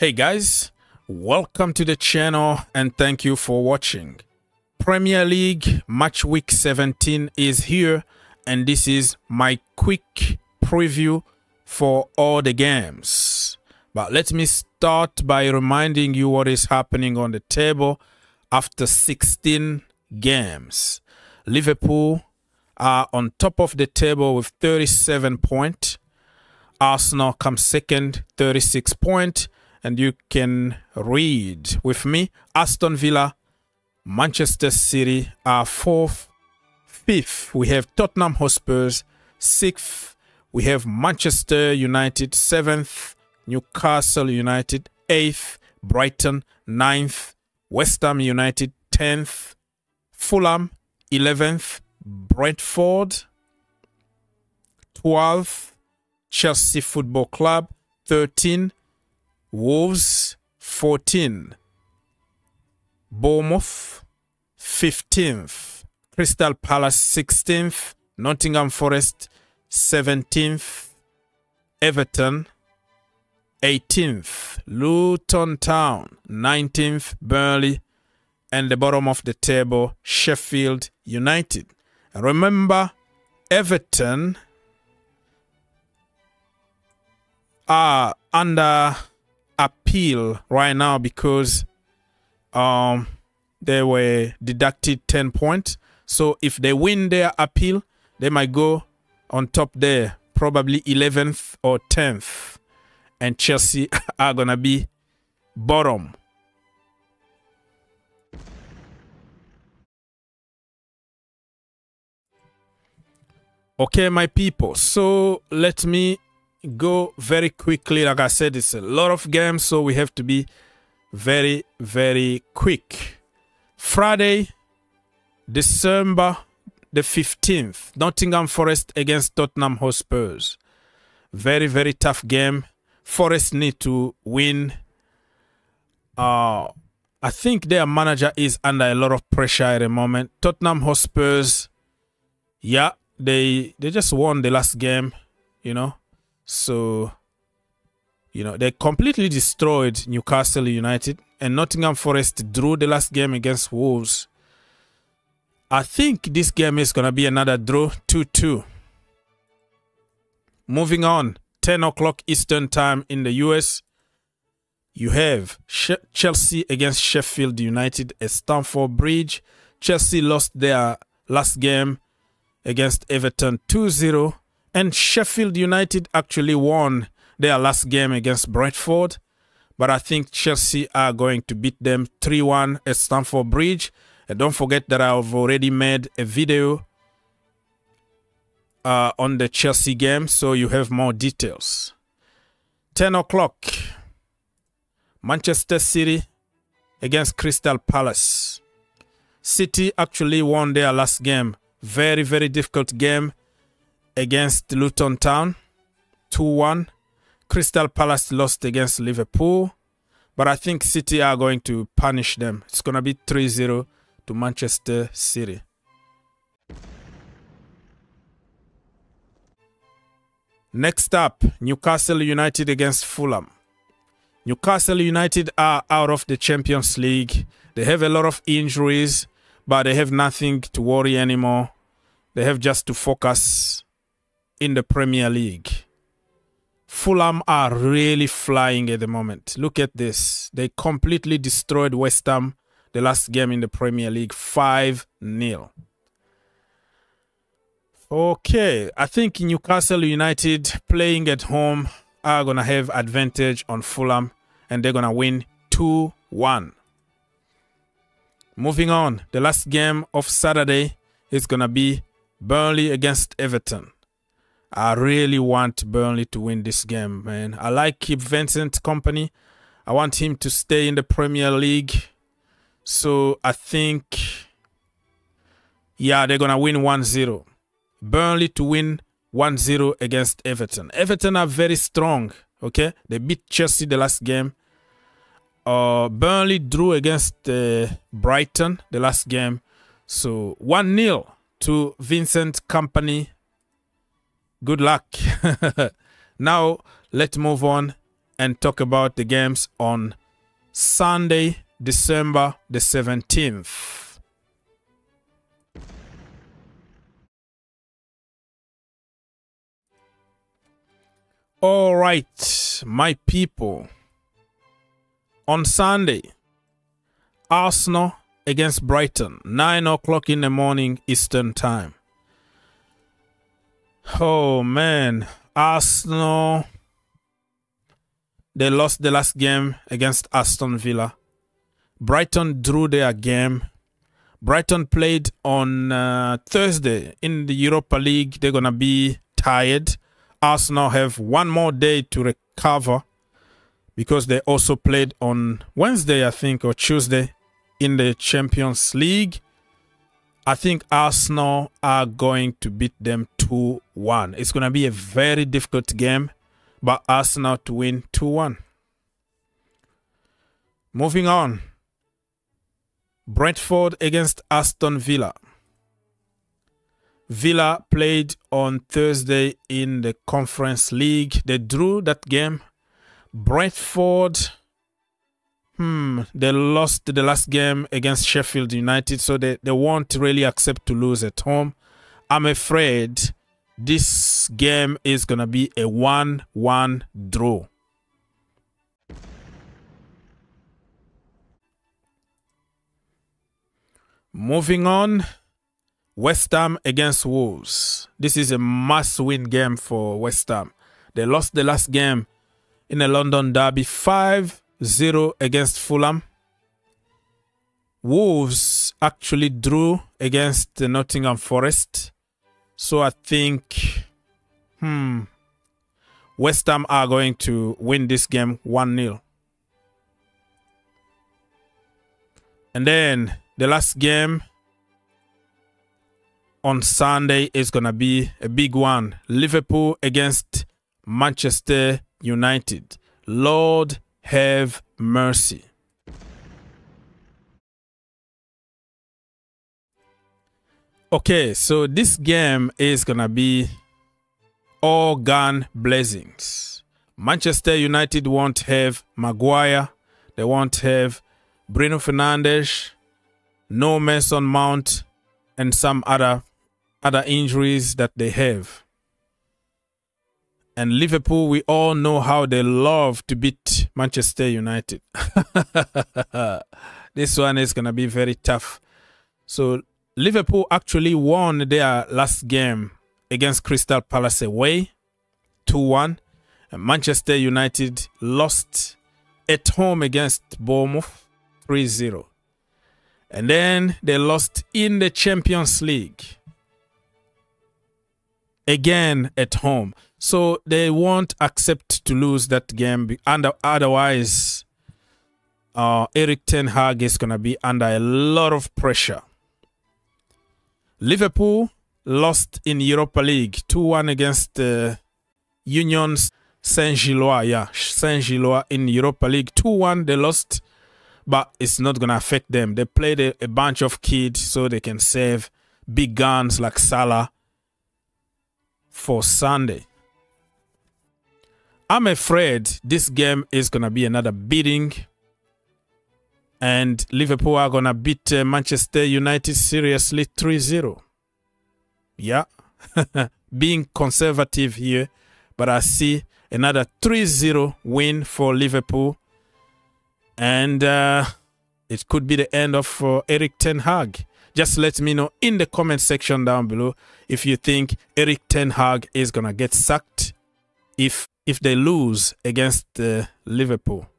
Hey guys, welcome to the channel and thank you for watching. Premier League match week 17 is here and this is my quick preview for all the games. But let me start by reminding you what is happening on the table after 16 games. Liverpool are on top of the table with 37 points. Arsenal comes second, 36 points. And you can read with me, Aston Villa, Manchester City are 4th, 5th. We have Tottenham Hotspur, 6th. We have Manchester United, 7th. Newcastle United, 8th. Brighton, 9th. West Ham United, 10th. Fulham, 11th. Brentford, 12th. Chelsea Football Club, 13th. Wolves, 14th. Bournemouth, 15th. Crystal Palace, 16th. Nottingham Forest, 17th. Everton, 18th. Luton Town, 19th. Burnley, and the bottom of the table, Sheffield United. And remember, Everton are under appeal right now because they were deducted 10 points. So if they win their appeal, they might go on top there, probably 11th or 10th. And Chelsea are going to be bottom. Okay, my people. So let me go very quickly. Like I said, it's a lot of games, so we have to be very quick. Friday, December the 15th, Nottingham Forest against Tottenham Hotspur. Very tough game. Forest need to win. I think their manager is under a lot of pressure at the moment. Tottenham Hotspur, yeah, they just won the last game, you know. So, you know, they completely destroyed Newcastle United, and Nottingham Forest drew the last game against Wolves. I think this game is going to be another draw, 2-2. Moving on, 10 o'clock Eastern Time in the US, you have Chelsea against Sheffield United at Stamford Bridge. Chelsea lost their last game against Everton 2-0. And Sheffield United actually won their last game against Brentford. But I think Chelsea are going to beat them 3-1 at Stamford Bridge. And don't forget that I've already made a video on the Chelsea game, so you have more details. 10 o'clock, Manchester City against Crystal Palace. City actually won their last game. Very difficult game against Luton Town, 2-1. Crystal Palace lost against Liverpool, but I think City are going to punish them. It's going to be 3-0 to Manchester City. Next up, Newcastle United against Fulham. Newcastle United are out of the Champions League. They have a lot of injuries, but they have nothing to worry anymore. They have just to focus in the Premier League. Fulham are really flying at the moment. Look at this. They completely destroyed West Ham the last game in the Premier League, 5-0. Okay, I think Newcastle United playing at home are going to have advantage on Fulham and they're going to win 2-1. Moving on, the last game of Saturday is going to be Burnley against Everton. I really want Burnley to win this game, man. I like Vincent Kompany. I want him to stay in the Premier League. So I think, yeah, they're going to win 1-0. Burnley to win 1-0 against Everton. Everton are very strong, okay? They beat Chelsea the last game. Burnley drew against Brighton the last game. So 1-0 to Vincent Kompany. Good luck. Now, let's move on and talk about the games on Sunday, December the 17th. All right, my people, on Sunday, Arsenal against Brighton, 9 o'clock in the morning Eastern Time. Oh, man, Arsenal, they lost the last game against Aston Villa. Brighton drew their game. Brighton played on Thursday in the Europa League. They're going to be tired. Arsenal have one more day to recover because they also played on Wednesday, I think, or Tuesday in the Champions League. I think Arsenal are going to beat them 2-1. It's going to be a very difficult game, but Arsenal to win 2-1. Moving on. Brentford against Aston Villa. Villa played on Thursday in the Conference League. They drew that game. Brentford, they lost the last game against Sheffield United, so they won't really accept to lose at home. I'm afraid this game is going to be a 1-1 draw. Moving on. West Ham against Wolves. This is a must-win game for West Ham. They lost the last game in the London Derby 5-0 against Fulham. Wolves actually drew against Nottingham Forest. So I think West Ham are going to win this game 1-0. And then the last game on Sunday is going to be a big one. Liverpool against Manchester United. Lord have mercy. Okay, so this game is going to be all gun blazings. Manchester United won't have Maguire. They won't have Bruno Fernandes. No Mason Mount and some other injuries that they have. And Liverpool, we all know how they love to beat Manchester United. This one is going to be very tough. So Liverpool actually won their last game against Crystal Palace away, 2-1. And Manchester United lost at home against Bournemouth, 3-0. And then they lost in the Champions League. Again at home. So they won't accept to lose that game. Otherwise, Erik ten Hag is going to be under a lot of pressure. Liverpool lost in Europa League 2-1 against Union Saint-Gilloise. Yeah, Saint-Gilloise in Europa League 2-1. They lost, but it's not going to affect them. They played a bunch of kids so they can save big guns like Salah for Sunday. I'm afraid this game is going to be another beating. And Liverpool are going to beat Manchester United seriously 3-0. Yeah. Being conservative here. But I see another 3-0 win for Liverpool. And it could be the end of Erik ten Hag. Just let me know in the comment section down below if you think Erik ten Hag is going to get sacked if they lose against Liverpool.